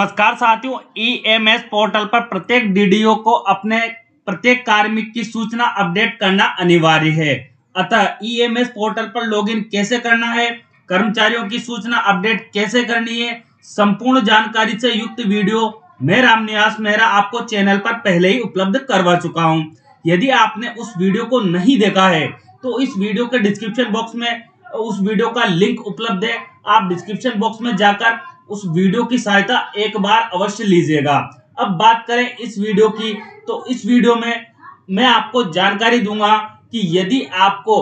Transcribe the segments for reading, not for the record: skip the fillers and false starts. नमस्कार साथियों, EMS portal पर प्रत्येक डीडीओ को अपने प्रत्येक कार्मिक की सूचना अपडेट करना अनिवार्य है। अतः ईएमएस पोर्टल पर लॉगिन कैसे करना है, कर्मचारियों की सूचना अपडेट कैसे करनी है, संपूर्ण जानकारी से युक्त वीडियो मैं रामनिवास मेहरा आपको चैनल पर पहले ही उपलब्ध करवा चुका हूं। यदि आपने उस वीडियो को नहीं देखा है तो इस वीडियो के डिस्क्रिप्शन बॉक्स में उस वीडियो का लिंक उपलब्ध है। आप डिस्क्रिप्शन बॉक्स में जाकर उस वीडियो की सहायता एक बार अवश्य लीजिएगा। अब बात करें इस वीडियो की, तो इस वीडियो में मैं आपको जानकारी दूंगा कि यदि आपको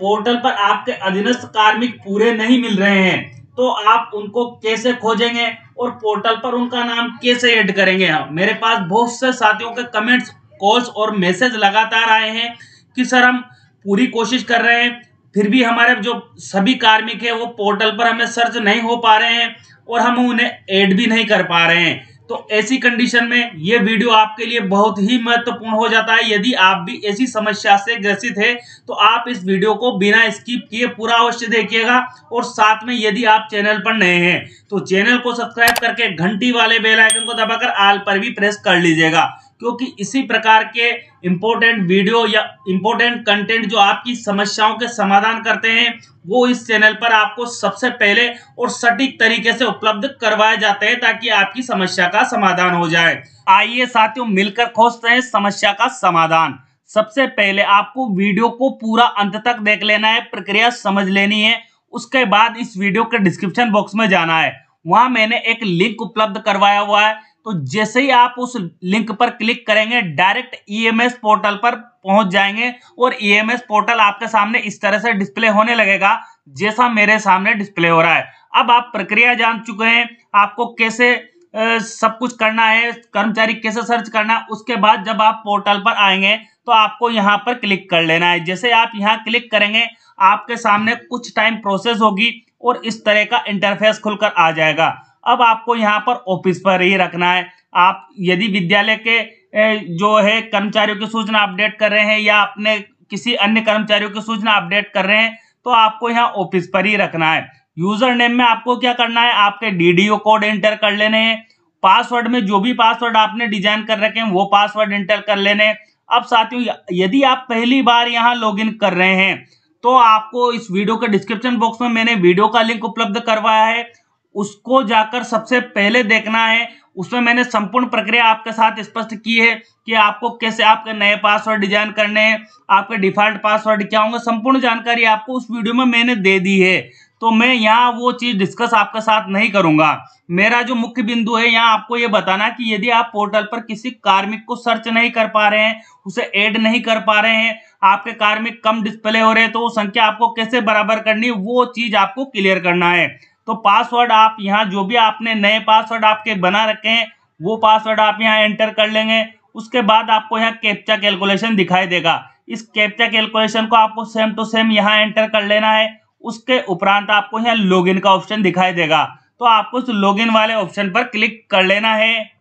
पोर्टल पर आपके अधीनस्थ कार्मिक पूरे नहीं मिल रहे हैं तो आप उनको कैसे खोजेंगे और पोर्टल पर उनका नाम कैसे ऐड करेंगे। मेरे पास बहुत से साथियों के कमेंट्स, कॉल्स और मैसेज लगातार आए हैं कि सर हम पूरी कोशिश कर रहे हैं, फिर भी हमारे जो सभी कार्मिक है वो पोर्टल पर हमें सर्च नहीं हो पा रहे हैं और हम उन्हें ऐड भी नहीं कर पा रहे हैं। तो ऐसी कंडीशन में ये वीडियो आपके लिए बहुत ही महत्वपूर्ण हो जाता है। यदि आप भी ऐसी समस्या से ग्रसित है तो आप इस वीडियो को बिना स्किप किए पूरा अवश्य देखिएगा। और साथ में यदि आप चैनल पर नए हैं तो चैनल को सब्सक्राइब करके घंटी वाले बेल आइकन को दबाकर ऑल पर भी प्रेस कर लीजिएगा, क्योंकि इसी प्रकार के इम्पोर्टेंट वीडियो या इम्पोर्टेंट कंटेंट जो आपकी समस्याओं के समाधान करते हैं वो इस चैनल पर आपको सबसे पहले और सटीक तरीके से उपलब्ध करवाए जाते हैं ताकि आपकी समस्या का समाधान हो जाए। आइए साथियों मिलकर खोजते हैं समस्या का समाधान। सबसे पहले आपको वीडियो को पूरा अंत तक देख लेना है, प्रक्रिया समझ लेनी है। उसके बाद इस वीडियो के डिस्क्रिप्शन बॉक्स में जाना है, वहां मैंने एक लिंक उपलब्ध करवाया हुआ है। तो जैसे ही आप उस लिंक पर क्लिक करेंगे डायरेक्ट ईएमएस पोर्टल पर पहुंच जाएंगे और ईएमएस पोर्टल आपके सामने इस तरह से डिस्प्ले होने लगेगा जैसा मेरे सामने डिस्प्ले हो रहा है। अब आप प्रक्रिया जान चुके हैं, आपको कैसे सब कुछ करना है, कर्मचारी कैसे सर्च करना है। उसके बाद जब आप पोर्टल पर आएंगे तो आपको यहाँ पर क्लिक कर लेना है। जैसे आप यहाँ क्लिक करेंगे आपके सामने कुछ टाइम प्रोसेस होगी और इस तरह का इंटरफेस खुलकर आ जाएगा। अब आपको यहाँ पर ऑफिस पर ही रखना है। आप यदि विद्यालय के जो है कर्मचारियों की सूचना अपडेट कर रहे हैं या अपने किसी अन्य कर्मचारियों की सूचना अपडेट कर रहे हैं तो आपको यहाँ ऑफिस पर ही रखना है। यूजर नेम में आपको क्या करना है, आपके डीडीओ कोड एंटर कर लेने हैं। पासवर्ड में जो भी पासवर्ड आपने डिजाइन कर रखे हैं वो पासवर्ड एंटर कर लेने हैं। अब साथियों यदि आप पहली बार यहाँ लॉगिन कर रहे हैं तो आपको इस वीडियो के डिस्क्रिप्शन बॉक्स में मैंने वीडियो का लिंक उपलब्ध करवाया है, उसको जाकर सबसे पहले देखना है। उसमें मैंने संपूर्ण प्रक्रिया आपके साथ स्पष्ट की है कि आपको कैसे आपके नए पासवर्ड डिजाइन करने हैं, आपके डिफॉल्ट पासवर्ड क्या होंगे, संपूर्ण जानकारी आपको उस वीडियो में मैंने दे दी है। तो मैं यहाँ वो चीज़ डिस्कस आपके साथ नहीं करूँगा। मेरा जो मुख्य बिंदु है यहाँ आपको ये बताना कि यदि आप पोर्टल पर किसी कार्मिक को सर्च नहीं कर पा रहे हैं, उसे ऐड नहीं कर पा रहे हैं, आपके कार्मिक कम डिस्प्ले हो रहे हैं तो वो संख्या आपको कैसे बराबर करनी है वो चीज़ आपको क्लियर करना है। तो पासवर्ड आप यहाँ जो भी आपने नए पासवर्ड आपके बना रखे हैं वो पासवर्ड आप यहाँ एंटर कर लेंगे। उसके बाद आपको यहाँ कैप्चा कैलकुलेशन दिखाई देगा, इस कैप्चा कैलकुलेशन को आपको सेम टू सेम यहाँ एंटर कर लेना है। उसके उपरांत आपको यहाँ लॉगिन का ऑप्शन दिखाई देगा तो आपको उस लॉगिन वाले ऑप्शन पर क्लिक कर लेना है।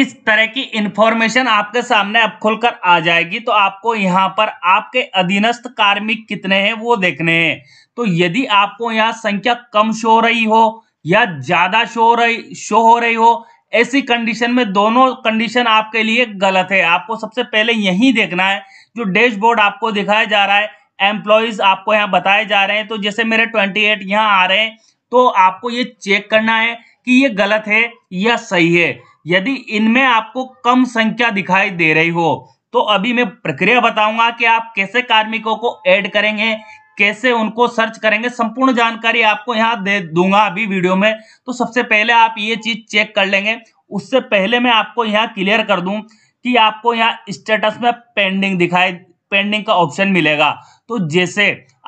इस तरह की इंफॉर्मेशन आपके सामने अब खुलकर आ जाएगी। तो आपको यहाँ पर आपके अधीनस्थ कार्मिक कितने हैं वो देखने हैं। तो यदि आपको यहाँ संख्या कम शो हो रही हो या ज्यादा शो हो रही हो, ऐसी कंडीशन में दोनों कंडीशन आपके लिए गलत है। आपको सबसे पहले यही देखना है जो डैशबोर्ड आपको दिखाया जा रहा है, एम्प्लॉयज आपको यहाँ बताए जा रहे हैं। तो जैसे मेरे 28 यहाँ आ रहे हैं तो आपको ये चेक करना है कि ये गलत है या सही है। यदि इनमें आपको कम संख्या दिखाई दे रही हो तो अभी मैं प्रक्रिया बताऊंगा कि आप कैसे कार्मिकों को ऐड करेंगे, कैसे उनको सर्च करेंगे, संपूर्ण जानकारी आपको यहाँ दे दूंगा अभी वीडियो में। तो सबसे पहले आप ये चीज़ चेक कर लेंगे। उससे पहले मैं आपको यहाँ क्लियर कर दूं कि आपको यहाँ स्टेटस में पेंडिंग का ऑप्शन मिलेगा। तो जैसे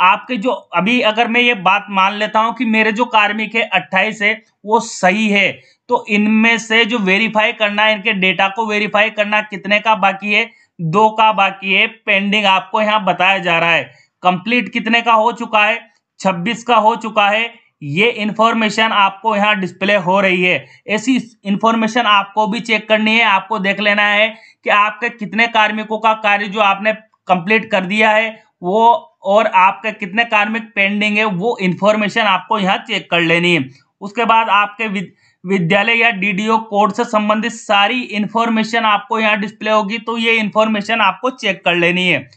आपके जो अभी अगर मैं ये बात मान लेता हूं कि मेरे जो कार्मिक है 28 है वो सही है, तो इनमें से जो वेरीफाई करना है, इनके डेटा को वेरीफाई करना कितने का बाकी है, 2 का बाकी है। पेंडिंग आपको यहाँ बताया जा रहा है। कंप्लीट कितने का हो चुका है, 26 का हो चुका है। ये इन्फॉर्मेशन आपको यहाँ डिस्प्ले हो रही है। ऐसी इन्फॉर्मेशन आपको भी चेक करनी है। आपको देख लेना है कि आपके कितने कार्मिकों का कार्य जो आपने कंप्लीट कर दिया है वो और आपके कितने कार्मिक पेंडिंग है वो इन्फॉर्मेशन आपको यहाँ चेक कर लेनी है। उसके बाद आपके विद्यालय या डीडीओ कोड से संबंधित सारी इन्फॉर्मेशन आपको यहाँ डिस्प्ले होगी। तो ये इन्फॉर्मेशन आपको चेक कर लेनी है।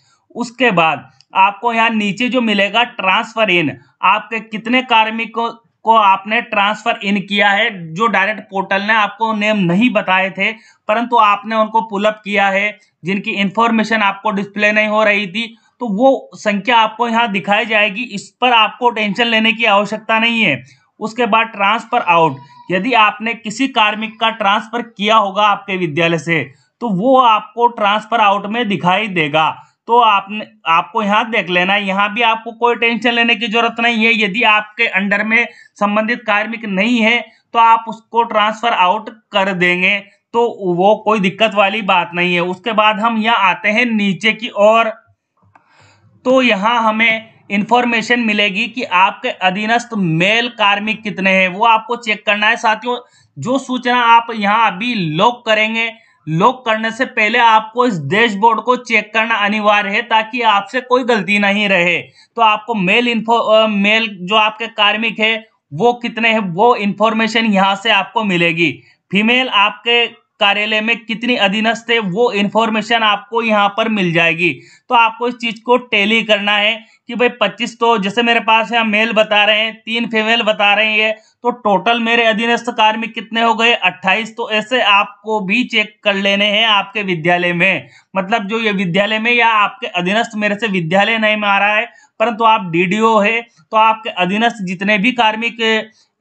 उसके बाद आपको यहाँ नीचे जो मिलेगा ट्रांसफर इन, आपके कितने कार्मिकों को आपने ट्रांसफर इन किया है, जो डायरेक्ट पोर्टल ने आपको नेम नहीं बताए थे परंतु आपने उनको पुल अप किया है, जिनकी इंफॉर्मेशन आपको डिस्प्ले नहीं हो रही थी, तो वो संख्या आपको यहाँ दिखाई जाएगी। इस पर आपको टेंशन लेने की आवश्यकता नहीं है। उसके बाद ट्रांसफर आउट, यदि आपने किसी कार्मिक का ट्रांसफर किया होगा आपके विद्यालय से तो वो आपको ट्रांसफर आउट में दिखाई देगा, तो आपको यहाँ देख लेना। यहाँ भी आपको कोई टेंशन लेने की जरूरत नहीं है। यदि आपके अंडर में संबंधित कार्मिक नहीं है तो आप उसको ट्रांसफर आउट कर देंगे, तो वो कोई दिक्कत वाली बात नहीं है। उसके बाद हम यहाँ आते हैं नीचे की ओर, तो यहाँ हमें इंफॉर्मेशन मिलेगी कि आपके अधीनस्थ मेल कार्मिक कितने हैं, वो आपको चेक करना है। साथियों, जो सूचना आप यहाँ अभी लॉक करेंगे, लॉक करने से पहले आपको इस डैशबोर्ड को चेक करना अनिवार्य है ताकि आपसे कोई गलती नहीं रहे। तो आपको मेल जो आपके कार्मिक है वो कितने हैं, वो इन्फॉर्मेशन यहाँ से आपको मिलेगी। फीमेल आपके कार्यालय में कितनी अधीनस्थ है, वो इन्फॉर्मेशन आपको यहाँ पर मिल जाएगी। तो आपको इस चीज़ को टैली करना है कि भाई 25 तो जैसे मेरे पास यहाँ मेल बता रहे हैं, 3 फीमेल बता रही है, तो टोटल मेरे अधीनस्थ कार्मिक कितने हो गए, 28। तो ऐसे आपको भी चेक कर लेने हैं आपके विद्यालय में, मतलब जो ये विद्यालय में या आपके अधीनस्थ, मेरे से विद्यालय नहीं मारा है परंतु आप डीडीओ है, तो आपके अधीनस्थ जितने भी कार्मिक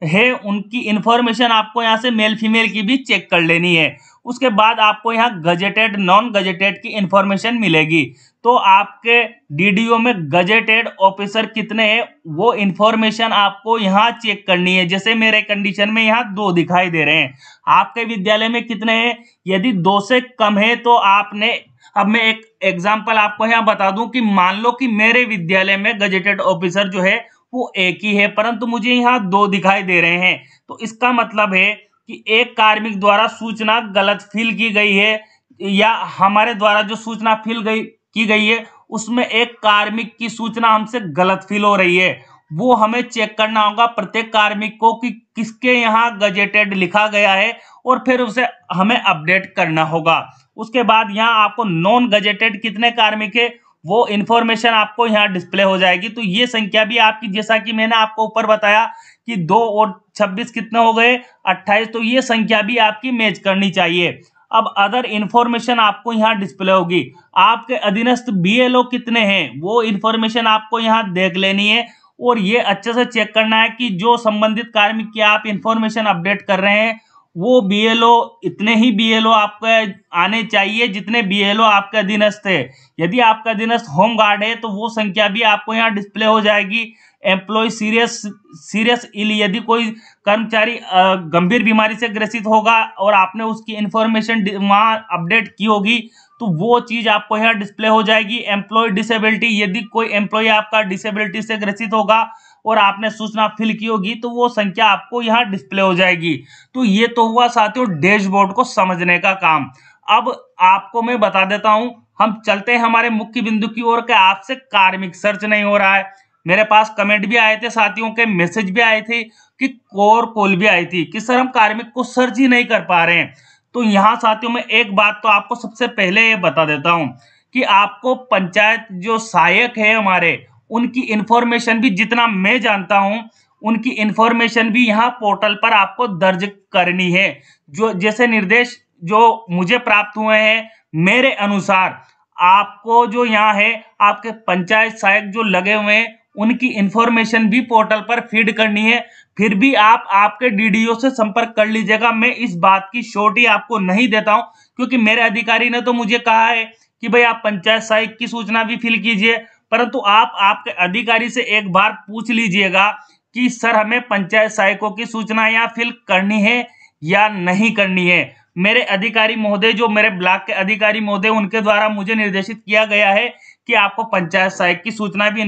है उनकी इन्फॉर्मेशन आपको यहाँ से मेल फीमेल की भी चेक कर लेनी है। उसके बाद आपको यहाँ गजेटेड नॉन गजेटेड की इन्फॉर्मेशन मिलेगी, तो आपके डीडीओ में गजेटेड ऑफिसर कितने हैं वो इन्फॉर्मेशन आपको यहाँ चेक करनी है। जैसे मेरे कंडीशन में यहाँ 2 दिखाई दे रहे हैं, आपके विद्यालय में कितने हैं, यदि 2 से कम है तो आपने, अब मैं एक एग्जाम्पल आपको यहाँ बता दूं कि मान लो कि मेरे विद्यालय में गजेटेड ऑफिसर जो है वो 1 ही है परंतु मुझे यहाँ 2 दिखाई दे रहे हैं, तो इसका मतलब है कि 1 कार्मिक द्वारा सूचना गलत फिल की गई है, या हमारे द्वारा जो सूचना फिल की गई है उसमें 1 कार्मिक की सूचना हमसे गलत फिल हो रही है। वो हमें चेक करना होगा प्रत्येक कार्मिक को कि किसके यहाँ गजेटेड लिखा गया है, और फिर उसे हमें अपडेट करना होगा। उसके बाद यहाँ आपको नॉन गजेटेड कितने कार्मिक है वो इन्फॉर्मेशन आपको यहाँ डिस्प्ले हो जाएगी। तो ये संख्या भी आपकी, जैसा कि मैंने आपको ऊपर बताया कि 2 और 26 कितने हो गए, 28, तो ये संख्या भी आपकी मैच करनी चाहिए। अब अदर इन्फॉर्मेशन आपको यहाँ डिस्प्ले होगी, आपके अधीनस्थ बीएलओ कितने हैं वो इन्फॉर्मेशन आपको यहाँ देख लेनी है, और ये अच्छे से चेक करना है कि जो संबंधित कार्मिक की आप इन्फॉर्मेशन अपडेट कर रहे हैं वो बीएलओ, इतने ही बीएलओ आपके आने चाहिए जितने बीएलओ आपके अधीनस्थ है। यदि आपका अधीनस्थ होमगार्ड है तो वो संख्या भी आपको यहाँ डिस्प्ले हो जाएगी। एम्प्लॉय सीरियस इल, यदि कोई कर्मचारी गंभीर बीमारी से ग्रसित होगा और आपने उसकी इन्फॉर्मेशन वहाँ अपडेट की होगी तो वो चीज़ आपको यहाँ डिस्प्ले हो जाएगी। एम्प्लॉय डिसेबिलिटी, यदि कोई एम्प्लॉय आपका डिसेबिलिटी से ग्रसित होगा और आपने सूचना फिल की होगी तो वो संख्या आपको यहाँ डिस्प्ले हो जाएगी। तो ये तो हुआ साथियों डैशबोर्ड को समझने का काम। अब आपको मैं बता देता हूँ, हम चलते हैं हमारे मुख्य बिंदु की ओर के आपसे कार्मिक सर्च नहीं हो रहा है। मेरे पास कमेंट भी आए थे साथियों के, मैसेज भी आए थे कि कोर कॉल भी आई थी कि सर हम कार्मिक को सर्च ही नहीं कर पा रहे हैं। तो यहाँ साथियों मैं एक बात तो आपको सबसे पहले ये बता देता हूँ कि आपको पंचायत जो सहायक है हमारे, उनकी इन्फॉर्मेशन भी, जितना मैं जानता हूँ उनकी इन्फॉर्मेशन भी यहाँ पोर्टल पर आपको दर्ज करनी है। जो जैसे निर्देश जो मुझे प्राप्त हुए हैं मेरे अनुसार आपको जो यहाँ है आपके पंचायत सहायक जो लगे हुए हैं उनकी इन्फॉर्मेशन भी पोर्टल पर फीड करनी है। फिर भी आप आपके डीडीओ से संपर्क कर लीजिएगा, मैं इस बात की श्योरिटी आपको नहीं देता हूं क्योंकि मेरे अधिकारी ने तो मुझे कहा है कि भाई आप पंचायत सहायक की सूचना भी फिल कीजिए, परंतु आप आपके अधिकारी से एक बार पूछ लीजिएगा कि सर हमें पंचायत सहायकों की सूचना यहाँ फिल करनी है या नहीं करनी है। मेरे अधिकारी महोदय, जो मेरे ब्लॉक के अधिकारी महोदय, उनके द्वारा मुझे निर्देशित किया गया है कि आपको पंचायत सहायक की सूचना भी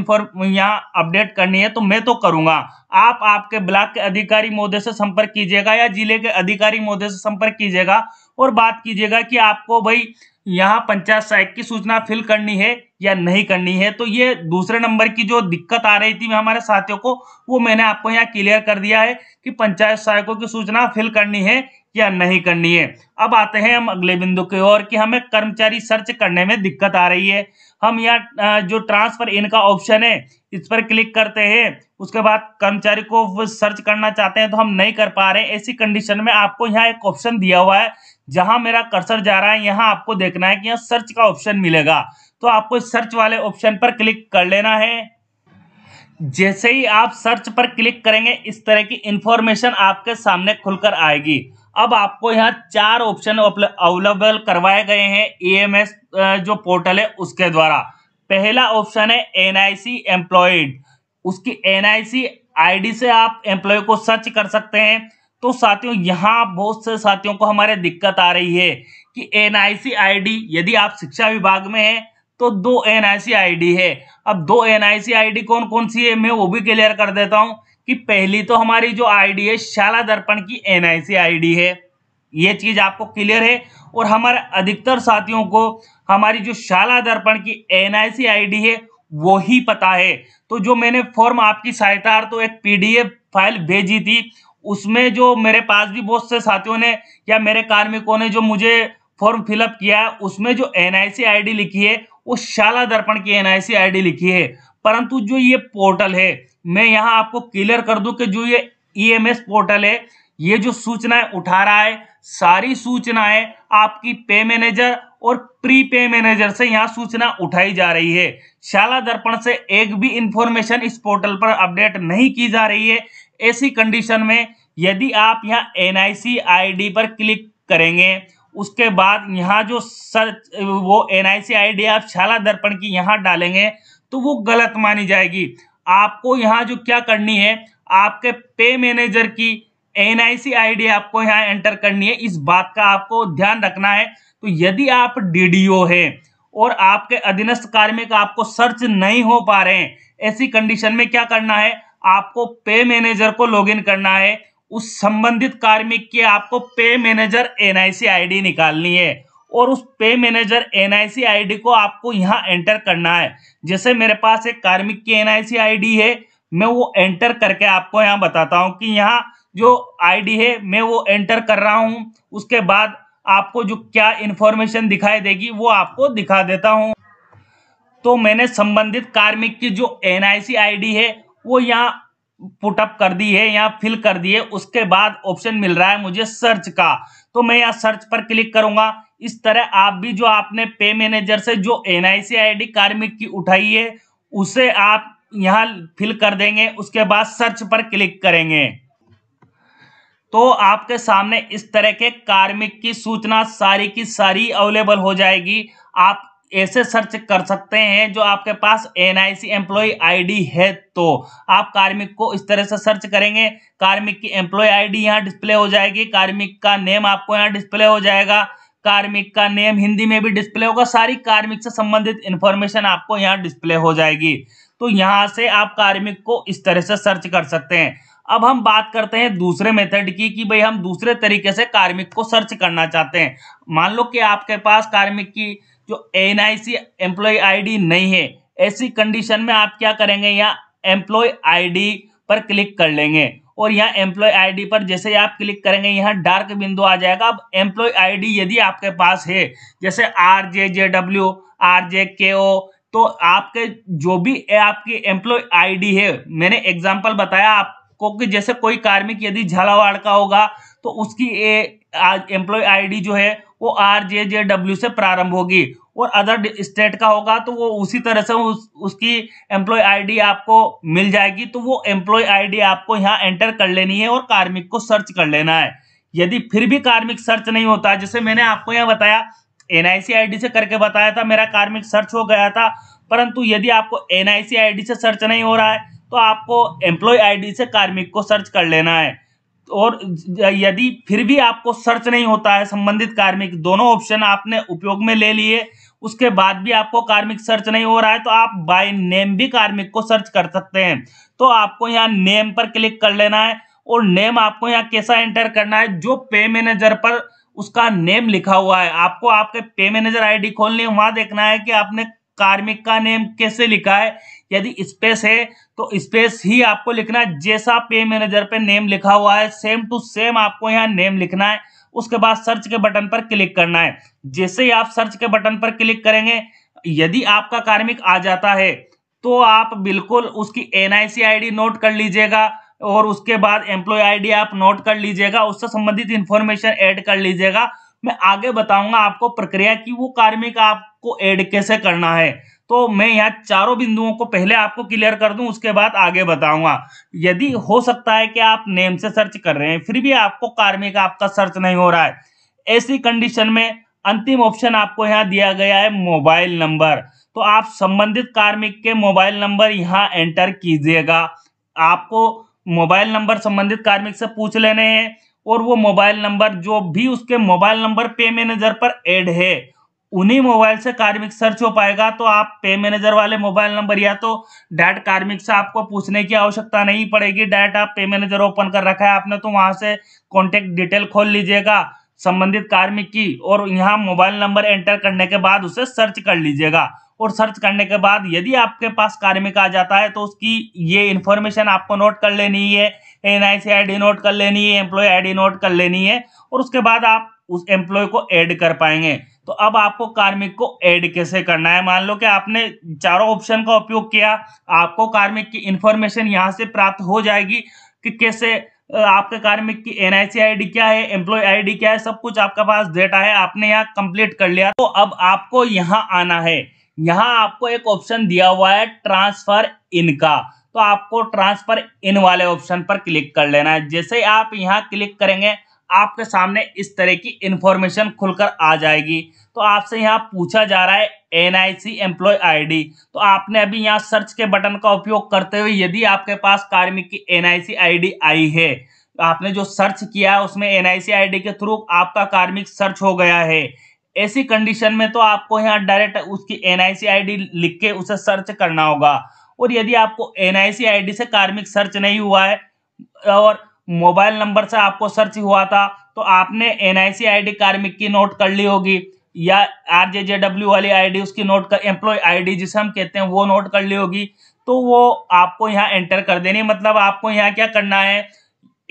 यहाँ अपडेट करनी है, तो मैं तो करूँगा। आप आपके ब्लॉक के अधिकारी महोदय से संपर्क कीजिएगा या जिले के अधिकारी महोदय से संपर्क कीजिएगा और बात कीजिएगा कि आपको भाई यहाँ पंचायत सहायक की सूचना फिल करनी है या नहीं करनी है। तो ये दूसरे नंबर की जो दिक्कत आ रही थी हमारे साथियों को, वो मैंने आपको यहाँ क्लियर कर दिया है कि पंचायत सहायकों की सूचना फिल करनी है या नहीं करनी है। अब आते हैं हम अगले बिंदु की ओर कि हमें कर्मचारी सर्च करने में दिक्कत आ रही है। हम यहाँ जो ट्रांसफर इन का ऑप्शन है इस पर क्लिक करते हैं, उसके बाद कर्मचारी को सर्च करना चाहते हैं तो हम नहीं कर पा रहे। ऐसी कंडीशन में आपको यहाँ एक ऑप्शन दिया हुआ है, जहां मेरा कर्सर जा रहा है यहाँ आपको देखना है कि यहाँ सर्च का ऑप्शन मिलेगा, तो आपको सर्च वाले ऑप्शन पर क्लिक कर लेना है। जैसे ही आप सर्च पर क्लिक करेंगे इस तरह की इंफॉर्मेशन आपके सामने खुलकर आएगी। अब आपको यहाँ चार ऑप्शन अवेलेबल करवाए गए हैं ईएमएस जो पोर्टल है उसके द्वारा। पहला ऑप्शन है एनआईसी एम्प्लॉयड, उसकी एनआईसी आईडी से आप एम्प्लॉय को सर्च कर सकते हैं। तो साथियों यहाँ बहुत से साथियों को हमारे दिक्कत आ रही है कि एनआईसी आईडी, यदि आप शिक्षा विभाग में हैं तो दो एनआईसी आईडी है। अब दो एनआईसी आईडी कौन कौन सी है मैं वो भी क्लियर कर देता हूँ कि पहली तो हमारी जो आईडी है शाला दर्पण की एनआईसी आईडी है, ये चीज़ आपको क्लियर है। और हमारे अधिकतर साथियों को हमारी जो शाला दर्पण की एनआईसी आईडी है वो ही पता है। तो जो मैंने फॉर्म आपकी सहायता तो एक पीडीएफ फाइल भेजी थी, उसमें जो मेरे पास भी बहुत से साथियों ने या मेरे कार्मिकों ने जो मुझे फॉर्म फिलअप किया है उसमें जो एनआईसी आईडी लिखी है वो शाला दर्पण की एनआईसी आईडी लिखी है। परंतु जो ये पोर्टल है, मैं यहाँ आपको क्लियर कर दूं कि जो ये ईएमएस पोर्टल है ये जो सूचनाएं उठा रहा है सारी सूचनाएं आपकी पे मैनेजर और प्री पे मैनेजर से यहाँ सूचना उठाई जा रही है। शाला दर्पण से एक भी इंफॉर्मेशन इस पोर्टल पर अपडेट नहीं की जा रही है। ऐसी कंडीशन में यदि आप यहाँ एनआईसी आईडी पर क्लिक करेंगे, उसके बाद यहाँ जो सर्च वो एनआईसी आईडी आप शाला दर्पण की यहाँ डालेंगे तो वो गलत मानी जाएगी। आपको यहाँ जो क्या करनी है, आपके पे मैनेजर की एनआईसी आईडी आपको यहाँ एंटर करनी है, इस बात का आपको ध्यान रखना है। तो यदि आप डीडीओ हैं और आपके अधीनस्थ कार्मिक आपको सर्च नहीं हो पा रहे हैं, ऐसी कंडीशन में क्या करना है, आपको पे मैनेजर को लॉगिन करना है, उस संबंधित कार्मिक की आपको पे मैनेजर एनआईसी आईडी निकालनी है और उस पे मैनेजर एनआईसी आईडी को आपको यहाँ एंटर करना है। जैसे मेरे पास एक कार्मिक की एनआईसी आईडी है, मैं वो एंटर करके आपको यहाँ बताता हूँ कि यहाँ जो आईडी है मैं वो एंटर कर रहा हूँ। उसके बाद आपको जो क्या इन्फॉर्मेशन दिखाई देगी वो आपको दिखा देता हूँ। तो मैंने संबंधित कार्मिक की जो एनआईसी आईडी है वो यहाँ पुटअप कर दी है, यहाँ फिल कर दी है। उसके बाद ऑप्शन मिल रहा है मुझे सर्च का, तो मैं यहाँ सर्च पर क्लिक करूंगा। इस तरह आप भी जो आपने पे मैनेजर से जो एनआईसी आईडी कार्मिक की उठाई है उसे आप यहाँ फिल कर देंगे, उसके बाद सर्च पर क्लिक करेंगे तो आपके सामने इस तरह के कार्मिक की सूचना सारी की सारी अवेलेबल हो जाएगी। आप ऐसे सर्च कर सकते हैं जो आपके पास एनआईसी एम्प्लॉय आईडी है, तो आप कार्मिक को इस तरह से सर्च करेंगे, कार्मिक की एम्प्लॉय आईडी यहाँ डिस्प्ले हो जाएगी, कार्मिक का नेम आपको यहाँ डिस्प्ले हो जाएगा, कार्मिक का नेम हिंदी में भी डिस्प्ले होगा, सारी कार्मिक से संबंधित इन्फॉर्मेशन आपको यहाँ डिस्प्ले हो जाएगी। तो यहाँ से आप कार्मिक को इस तरह से सर्च कर सकते हैं। अब हम बात करते हैं दूसरे मेथड की कि भाई हम दूसरे तरीके से कार्मिक को सर्च करना चाहते हैं। मान लो कि आपके पास कार्मिक की जो एनआईसी एम्प्लॉय आईडी नहीं है, ऐसी कंडीशन में आप क्या करेंगे, यहाँ एम्प्लॉय आईडी पर क्लिक कर लेंगे और यहाँ एम्प्लॉय आईडी पर जैसे आप क्लिक करेंगे यहाँ डार्क बिंदु आ जाएगा। अब एम्प्लॉय आईडी यदि आपके पास है जैसे RJJW RJKO, तो आपके जो भी आपकी एम्प्लॉय आईडी है, मैंने एग्जाम्पल बताया आपको कि जैसे कोई कार्मिक यदि झालावाड़ का होगा तो उसकी एम्प्लॉय आईडी जो है वो RJJW से प्रारंभ होगी और अदर स्टेट का होगा तो वो उसी तरह से उसकी एम्प्लॉय आईडी आपको मिल जाएगी। तो वो एम्प्लॉय आईडी आपको यहाँ एंटर कर लेनी है और कार्मिक को सर्च कर लेना है। यदि फिर भी कार्मिक सर्च नहीं होता, जैसे मैंने आपको यहाँ बताया एनआईसी आईडी से करके बताया था, मेरा कार्मिक सर्च हो गया था, परंतु यदि आपको एनआईसी आईडी से सर्च नहीं हो रहा है तो आपको एम्प्लॉय आईडी से कार्मिक को सर्च कर लेना है। और यदि फिर भी आपको सर्च नहीं होता है संबंधित कार्मिक, दोनों ऑप्शन आपने उपयोग में ले लिए, उसके बाद भी आपको कार्मिक सर्च नहीं हो रहा है तो आप बाय नेम भी कार्मिक को सर्च कर सकते हैं। तो आपको यहाँ नेम पर क्लिक कर लेना है और नेम आपको यहाँ कैसा एंटर करना है, जो पे मैनेजर पर उसका नेम लिखा हुआ है। आपको आपके पे मैनेजर आईडी खोलनी है, वहां देखना है कि आपने कार्मिक का नेम कैसे लिखा है। यदि स्पेस है तो स्पेस ही आपको लिखना है, जैसा पे मैनेजर पे नेम लिखा हुआ है सेम टू सेम आपको यहाँ नेम लिखना है। उसके बाद सर्च के बटन पर क्लिक करना है। जैसे ही आप सर्च के बटन पर क्लिक करेंगे, यदि आपका कार्मिक आ जाता है तो आप बिल्कुल उसकी एनआईसी आईडी नोट कर लीजिएगा और उसके बाद एम्प्लॉय आईडी आप नोट कर लीजिएगा, उससे संबंधित इंफॉर्मेशन ऐड कर लीजिएगा। मैं आगे बताऊंगा आपको प्रक्रिया की वो कार्मिक आपको ऐड कैसे करना है। तो मैं यहाँ चारों बिंदुओं को पहले आपको क्लियर कर दूं, उसके बाद आगे बताऊंगा। यदि हो सकता है कि आप नेम से सर्च कर रहे हैं फिर भी आपको कार्मिक आपका सर्च नहीं हो रहा है, ऐसी कंडीशन में अंतिम ऑप्शन आपको यहाँ दिया गया है मोबाइल नंबर। तो आप संबंधित कार्मिक के मोबाइल नंबर यहाँ एंटर कीजिएगा। आपको मोबाइल नंबर संबंधित कार्मिक से पूछ लेने हैं और वो मोबाइल नंबर जो भी उसके मोबाइल नंबर पे मैनेजर पर ऐड है उन्हीं मोबाइल से कार्मिक सर्च हो पाएगा। तो आप पे मैनेजर वाले मोबाइल नंबर या तो डायरेक्ट कार्मिक से आपको पूछने की आवश्यकता नहीं पड़ेगी, डायरेक्ट आप पे मैनेजर ओपन कर रखा है आपने तो वहां से कॉन्टेक्ट डिटेल खोल लीजिएगा संबंधित कार्मिक की और यहाँ मोबाइल नंबर एंटर करने के बाद उसे सर्च कर लीजिएगा। और सर्च करने के बाद यदि आपके पास कार्मिक आ जाता है तो उसकी ये इन्फॉर्मेशन आपको नोट कर लेनी है, एनआईसी आईडी नोट कर लेनी है, एम्प्लॉय आईडी नोट कर लेनी है और उसके बाद आप उस एम्प्लॉय को ऐड कर पाएंगे। तो अब आपको कार्मिक को ऐड कैसे करना है, मान लो कि आपने चारों ऑप्शन का उपयोग किया, आपको कार्मिक की इन्फॉर्मेशन यहाँ से प्राप्त हो जाएगी कि कैसे आपके कार्मिक की एनआईसी आईडी क्या है, एम्प्लॉय आईडी क्या है, सब कुछ आपके पास डेटा है, आपने यहाँ कंप्लीट कर लिया। तो अब आपको यहाँ आना है, यहाँ आपको एक ऑप्शन दिया हुआ है ट्रांसफर इन का, तो आपको ट्रांसफर इन वाले ऑप्शन पर क्लिक कर लेना है। जैसे आप यहाँ क्लिक करेंगे आपके सामने इस तरह की इंफॉर्मेशन खुलकर आ जाएगी। तो आपसे यहाँ पूछा जा रहा है एनआईसी एम्प्लॉय आईडी। तो आपने अभी यहाँ सर्च के बटन का उपयोग करते हुए यदि आपके पास कार्मिक की एनआईसी आईडी आई है, आपने जो सर्च किया उसमें एनआईसी आईडी के थ्रू आपका कार्मिक सर्च हो गया है, ऐसी कंडीशन में तो आपको यहाँ डायरेक्ट उसकी एनआईसी आईडी लिख के उसे सर्च करना होगा। और यदि आपको एनआईसी आईडी से कार्मिक सर्च नहीं हुआ है और मोबाइल नंबर से आपको सर्च हुआ था तो आपने एनआईसी आईडी कार्मिक की नोट कर ली होगी या आरजेजेडब्ल्यू वाली आईडी उसकी नोट कर, एम्प्लॉय आईडी जिसे हम कहते हैं वो नोट कर ली होगी, तो वो आपको यहाँ एंटर कर देनी। मतलब आपको यहाँ क्या करना है,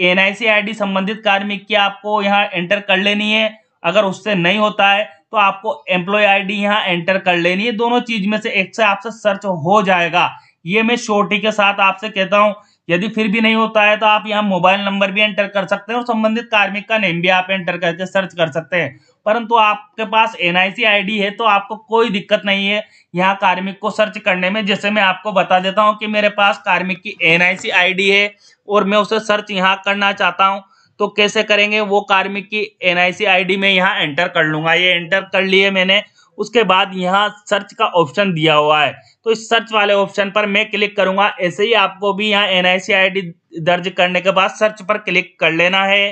एनआईसी आईडी संबंधित कार्मिक की आपको यहाँ एंटर कर लेनी है। अगर उससे नहीं होता है तो आपको एम्प्लॉय आईडी यहाँ एंटर कर लेनी है। दोनों चीज में से एक से आपसे सर्च हो जाएगा, ये मैं श्योरिटी के साथ आपसे कहता हूँ। यदि फिर भी नहीं होता है तो आप यहाँ मोबाइल नंबर भी एंटर कर सकते हैं और संबंधित कार्मिक का नेम भी आप एंटर करके सर्च कर सकते हैं। परंतु आपके पास एनआईसी आईडी है तो आपको कोई दिक्कत नहीं है यहाँ कार्मिक को सर्च करने में। जैसे मैं आपको बता देता हूँ कि मेरे पास कार्मिक की एनआईसी आईडी है और मैं उसे सर्च यहाँ करना चाहता हूँ, तो कैसे करेंगे, वो कार्मिक की एनआईसी आईडी में यहाँ एंटर कर लूँगा। ये एंटर कर लिए मैंने, उसके बाद यहाँ सर्च का ऑप्शन दिया हुआ है तो इस सर्च वाले ऑप्शन पर मैं क्लिक करूँगा। ऐसे ही आपको भी यहाँ एनआईसी आईडी दर्ज करने के बाद सर्च पर क्लिक कर लेना है।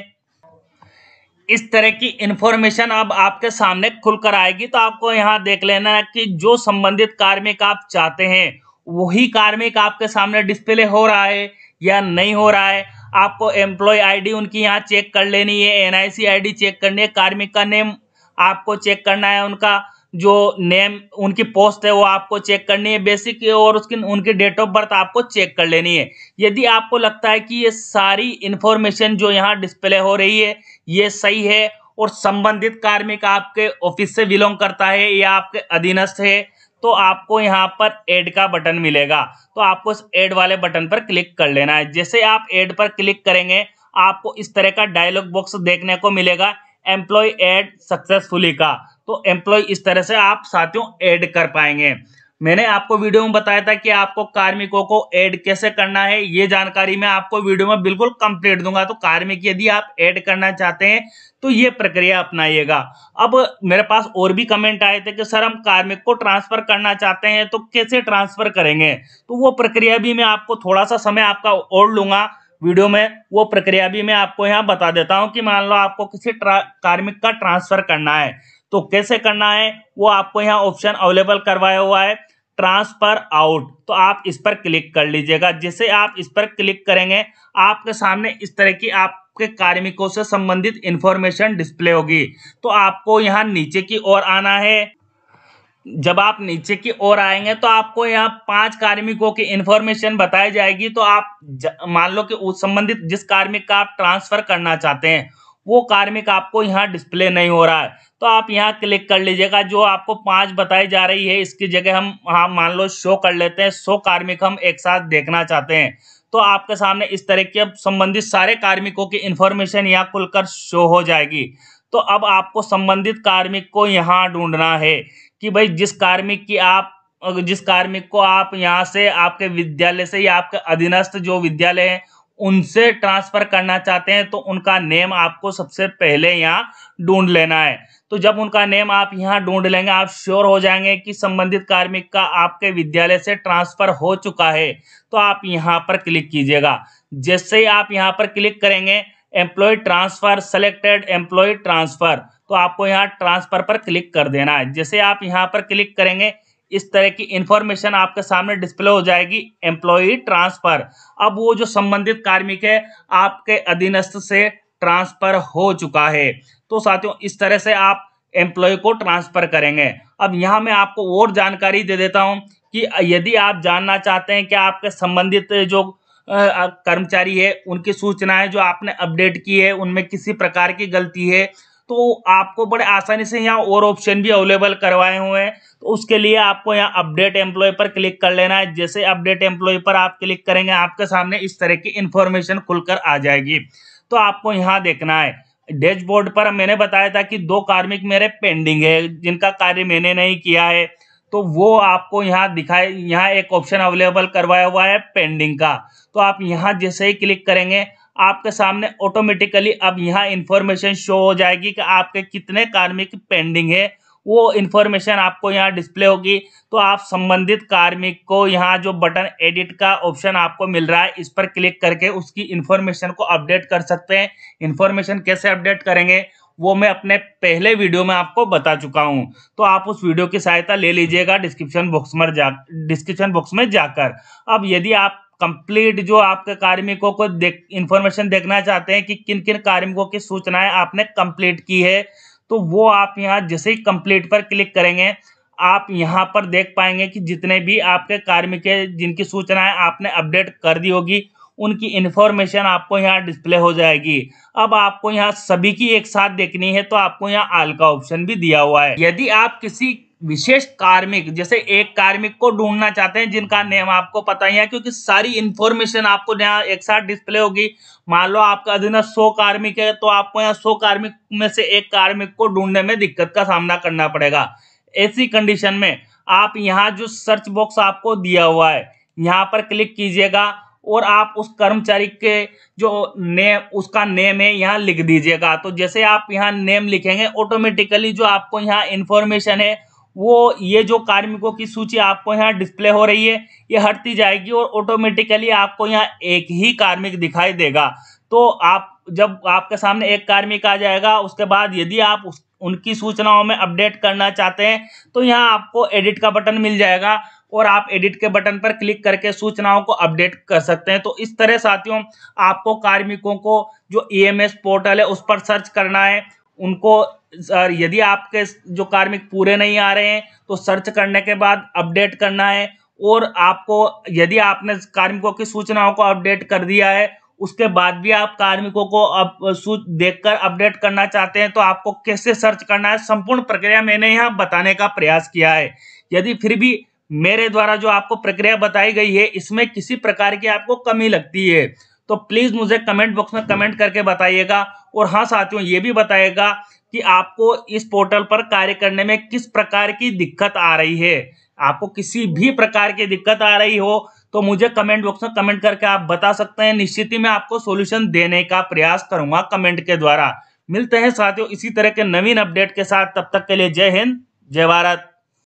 इस तरह की इन्फॉर्मेशन अब आपके सामने खुलकर आएगी। तो आपको यहाँ देख लेना है कि जो संबंधित कार्मिक आप चाहते हैं वही कार्मिक आपके सामने डिस्प्ले हो रहा है या नहीं हो रहा है। आपको एम्प्लॉय आईडी उनकी यहाँ चेक कर लेनी है, एनआईसी आईडी चेक करनी है, कार्मिक का नेम आपको चेक करना है, उनका जो नेम उनकी पोस्ट है वो आपको चेक करनी है बेसिक, और उसकी उनकी डेट ऑफ बर्थ आपको चेक कर लेनी है। यदि आपको लगता है कि ये सारी इन्फॉर्मेशन जो यहाँ डिस्प्ले हो रही है ये सही है और संबंधित कार्मिक आपके ऑफिस से बिलोंग करता है या आपके अधीनस्थ है, तो आपको यहाँ पर ऐड का बटन मिलेगा, तो आपको इस ऐड वाले बटन पर क्लिक कर लेना है। जैसे आप ऐड पर क्लिक करेंगे आपको इस तरह का डायलॉग बॉक्स देखने को मिलेगा, एम्प्लॉय ऐड सक्सेसफुली का। तो एम्प्लॉय इस तरह से आप साथियों ऐड कर पाएंगे। मैंने आपको वीडियो में बताया था कि आपको कार्मिकों को ऐड कैसे करना है, ये जानकारी मैं आपको वीडियो में बिल्कुल कंप्लीट दूंगा। तो कार्मिक यदि आप ऐड करना चाहते हैं तो ये प्रक्रिया अपनाइएगा। अब मेरे पास और भी कमेंट आए थे कि सर हम कार्मिक को ट्रांसफर करना चाहते हैं तो कैसे ट्रांसफर करेंगे, तो वो प्रक्रिया भी मैं आपको थोड़ा सा समय आपका और लूंगा वीडियो में, वो प्रक्रिया भी मैं आपको यहाँ बता देता हूँ कि मान लो आपको किसी कार्मिक का ट्रांसफर करना है तो कैसे करना है, वो आपको यहाँ ऑप्शन अवेलेबल करवाया हुआ है ट्रांसफर आउट। तो आप इस पर क्लिक कर लीजिएगा। जैसे आप इस पर क्लिक करेंगे आपके सामने इस तरह की आप आपके कार्मिकों से संबंधित इंफॉर्मेशन डिस्प्ले होगी। तो आपको यहाँ नीचे की ओर आना है। जब आप नीचे की ओर आएंगे तो आपको यहाँ 5 कार्मिकों की इन्फॉर्मेशन बताई जाएगी। तो आप मान लो कि उस संबंधित जिस कार्मिक का आप ट्रांसफ़र करना चाहते हैं वो कार्मिक आपको यहाँ डिस्प्ले नहीं हो रहा है, तो आप यहाँ क्लिक कर लीजिएगा। जो आपको 5 बताई जा रही है इसकी जगह हम मान लो 100 कर लेते हैं। 100 कार्मिक हम एक साथ देखना चाहते हैं, तो आपके सामने इस तरह के संबंधित सारे कार्मिकों की इन्फॉर्मेशन यहाँ खुलकर शो हो जाएगी। तो अब आपको संबंधित कार्मिक को यहाँ ढूंढना है कि भाई जिस कार्मिक को आप यहाँ से आपके विद्यालय से या आपके अधीनस्थ जो विद्यालय हैं उनसे ट्रांसफ़र करना चाहते हैं, तो उनका नेम आपको सबसे पहले यहाँ ढूंढ लेना है। तो जब उनका नेम आप यहाँ ढूंढ लेंगे आप श्योर हो जाएंगे कि संबंधित कार्मिक का आपके विद्यालय से ट्रांसफ़र हो चुका है, तो आप यहाँ पर क्लिक कीजिएगा। जैसे ही आप यहाँ पर क्लिक करेंगे employee transfer selected employee transfer, तो आपको यहाँ ट्रांसफ़र पर क्लिक कर देना है। जैसे आप यहाँ पर क्लिक करेंगे इस तरह की इन्फॉर्मेशन आपके सामने डिस्प्ले हो जाएगी एम्प्लॉई ट्रांसफ़र। अब वो जो संबंधित कार्मिक है आपके अधीनस्थ से ट्रांसफ़र हो चुका है। तो साथियों इस तरह से आप एम्प्लॉय को ट्रांसफ़र करेंगे। अब यहाँ मैं आपको और जानकारी दे देता हूँ कि यदि आप जानना चाहते हैं कि आपके संबंधित जो कर्मचारी है उनकी सूचनाएं जो आपने अपडेट की है उनमें किसी प्रकार की गलती है, तो आपको बड़े आसानी से यहाँ और ऑप्शन भी अवेलेबल करवाए हुए हैं। तो उसके लिए आपको यहाँ अपडेट एम्प्लॉय पर क्लिक कर लेना है। जैसे अपडेट एम्प्लॉय पर आप क्लिक करेंगे आपके सामने इस तरह की इन्फॉर्मेशन खुलकर आ जाएगी। तो आपको यहाँ देखना है डैशबोर्ड पर मैंने बताया था कि 2 कार्मिक मेरे पेंडिंग है जिनका कार्य मैंने नहीं किया है, तो वो आपको यहाँ दिखाए यहाँ एक ऑप्शन अवेलेबल करवाया हुआ है पेंडिंग का। तो आप यहाँ जैसे ही क्लिक करेंगे आपके सामने ऑटोमेटिकली अब यहाँ इन्फॉर्मेशन शो हो जाएगी कि आपके कितने कार्मिक पेंडिंग है, वो इन्फॉर्मेशन आपको यहाँ डिस्प्ले होगी। तो आप संबंधित कार्मिक को यहाँ जो बटन एडिट का ऑप्शन आपको मिल रहा है इस पर क्लिक करके उसकी इन्फॉर्मेशन को अपडेट कर सकते हैं। इन्फॉर्मेशन कैसे अपडेट करेंगे वो मैं अपने पहले वीडियो में आपको बता चुका हूँ, तो आप उस वीडियो की सहायता ले लीजिएगा डिस्क्रिप्शन बॉक्स में जाकर। अब यदि आप कंप्लीट जो आपके कार्मिकों को इंफॉर्मेशन देखना चाहते हैं कि किन किन कार्मिकों की सूचनाएं आपने कंप्लीट की है, तो वो आप यहाँ जैसे ही कंप्लीट पर क्लिक करेंगे आप यहाँ पर देख पाएंगे कि जितने भी आपके कार्मिक है जिनकी सूचनाएं आपने अपडेट कर दी होगी उनकी इन्फॉर्मेशन आपको यहाँ डिस्प्ले हो जाएगी। अब आपको यहाँ सभी की एक साथ देखनी है, तो आपको यहाँ आल का ऑप्शन भी दिया हुआ है। यदि आप किसी विशेष कार्मिक जैसे एक कार्मिक को ढूंढना चाहते हैं जिनका नेम आपको पता ही है, क्योंकि सारी इन्फॉर्मेशन आपको यहाँ एक साथ डिस्प्ले होगी। मान लो आपका अधीनस्थ 100 कार्मिक है, तो आपको यहाँ 100 कार्मिक में से एक कार्मिक को ढूंढने में दिक्कत का सामना करना पड़ेगा। ऐसी कंडीशन में आप यहाँ जो सर्च बॉक्स आपको दिया हुआ है यहाँ पर क्लिक कीजिएगा और आप उस कर्मचारी के जो नेम उसका नेम है यहाँ लिख दीजिएगा। तो जैसे आप यहाँ नेम लिखेंगे ऑटोमेटिकली जो आपको यहाँ इन्फॉर्मेशन है वो ये जो कार्मिकों की सूची आपको यहाँ डिस्प्ले हो रही है ये हटती जाएगी और ऑटोमेटिकली आपको यहाँ एक ही कार्मिक दिखाई देगा। तो आप जब आपके सामने एक कार्मिक आ जाएगा उसके बाद यदि आप उनकी सूचनाओं में अपडेट करना चाहते हैं तो यहाँ आपको एडिट का बटन मिल जाएगा और आप एडिट के बटन पर क्लिक करके सूचनाओं को अपडेट कर सकते हैं। तो इस तरह साथियों आपको कार्मिकों को जो EMS पोर्टल है उस पर सर्च करना है। उनको यदि आपके जो कार्मिक पूरे नहीं आ रहे हैं तो सर्च करने के बाद अपडेट करना है, और आपको यदि आपने कार्मिकों की सूचनाओं को अपडेट कर दिया है उसके बाद भी आप कार्मिकों को अब देखकर अपडेट करना चाहते हैं तो आपको कैसे सर्च करना है संपूर्ण प्रक्रिया मैंने यहाँ बताने का प्रयास किया है। यदि फिर भी मेरे द्वारा जो आपको प्रक्रिया बताई गई है इसमें किसी प्रकार की आपको कमी लगती है तो प्लीज़ मुझे कमेंट बॉक्स में कमेंट करके बताइएगा। और हाँ साथियों ये भी बताइएगा कि आपको इस पोर्टल पर कार्य करने में किस प्रकार की दिक्कत आ रही है। आपको किसी भी प्रकार की दिक्कत आ रही हो तो मुझे कमेंट बॉक्स में कमेंट करके आप बता सकते हैं। निश्चित ही मैं आपको सॉल्यूशन देने का प्रयास करूंगा कमेंट के द्वारा। मिलते हैं साथियों इसी तरह के नवीन अपडेट के साथ, तब तक के लिए जय हिंद जय भारत।